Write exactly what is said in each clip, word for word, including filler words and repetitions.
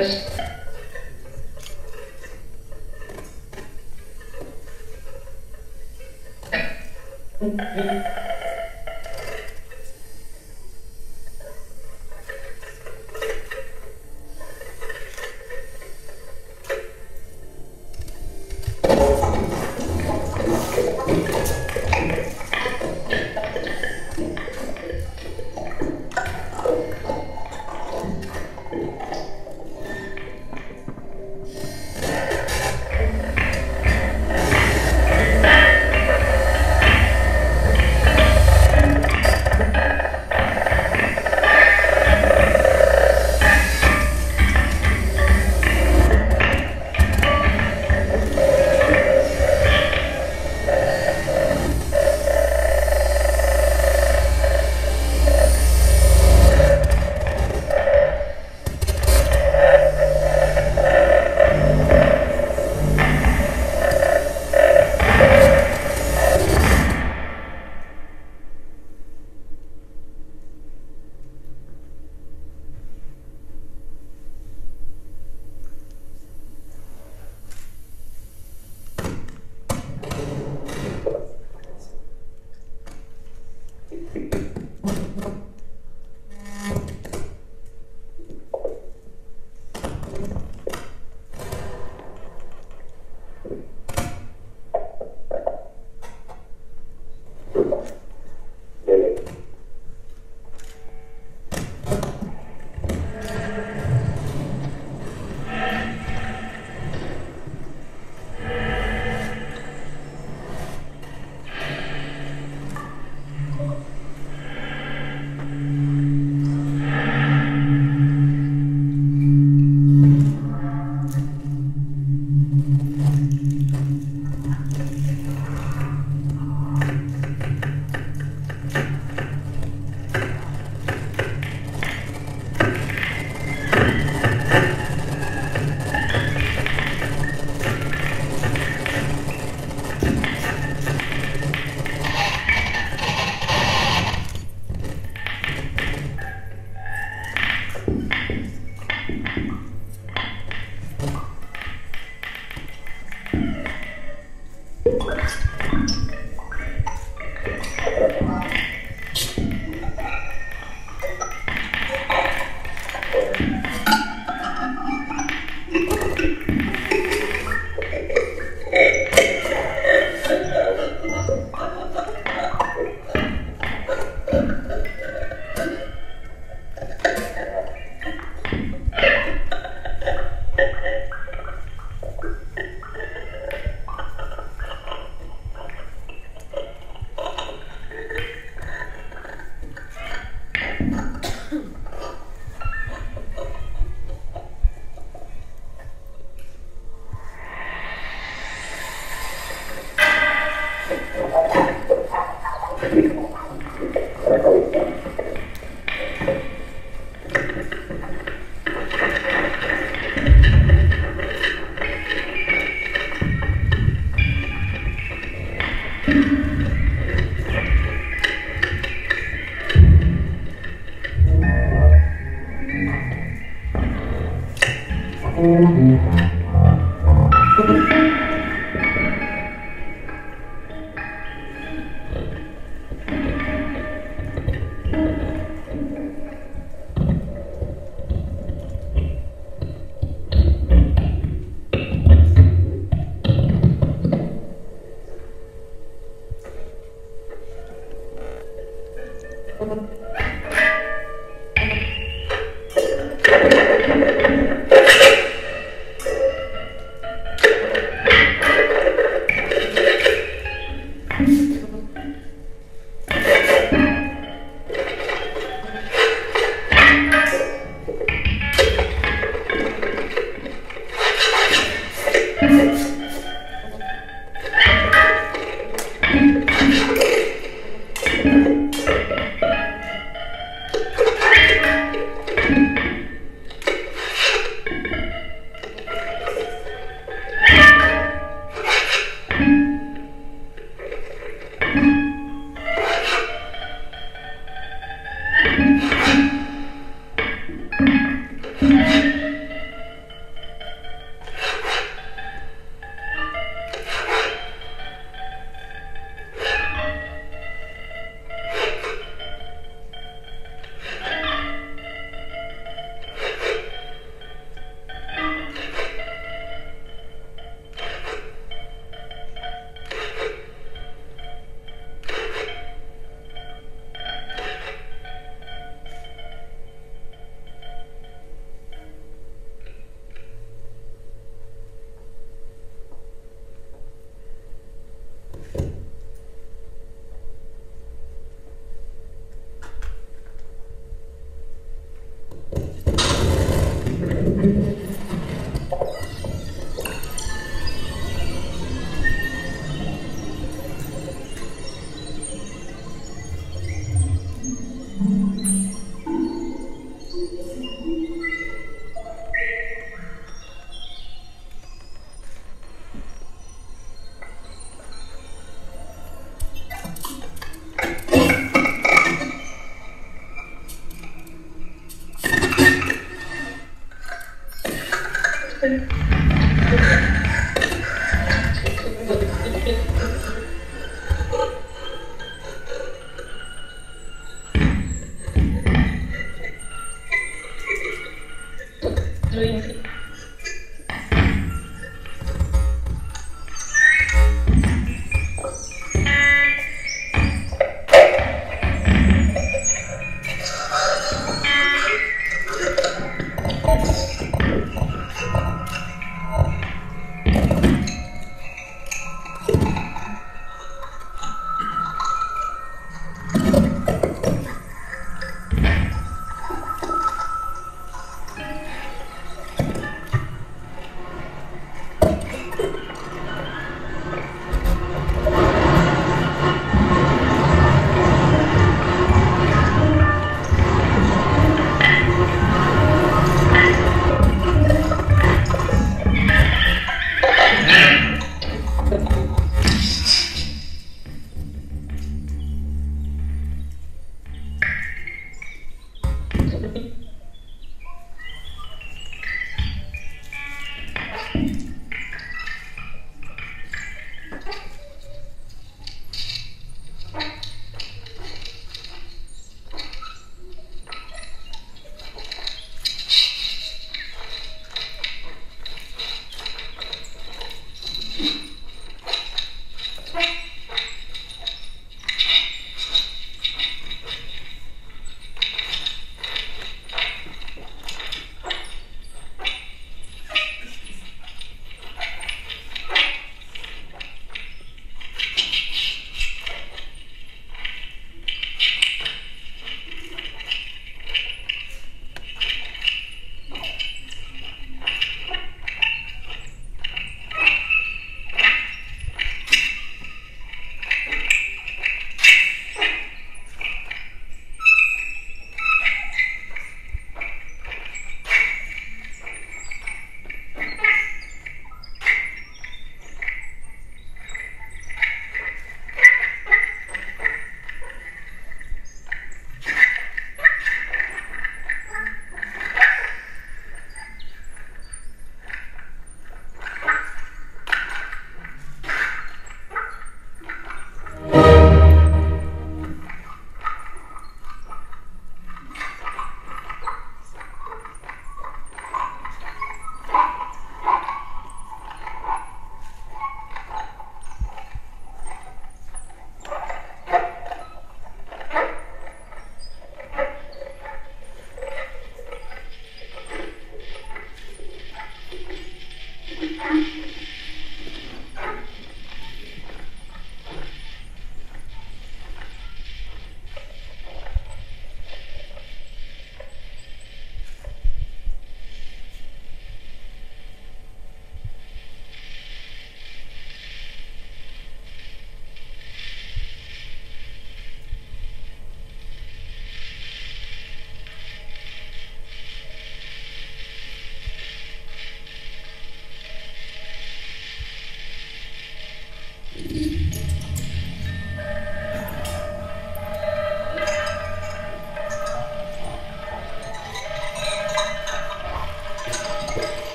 this.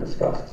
Discuss.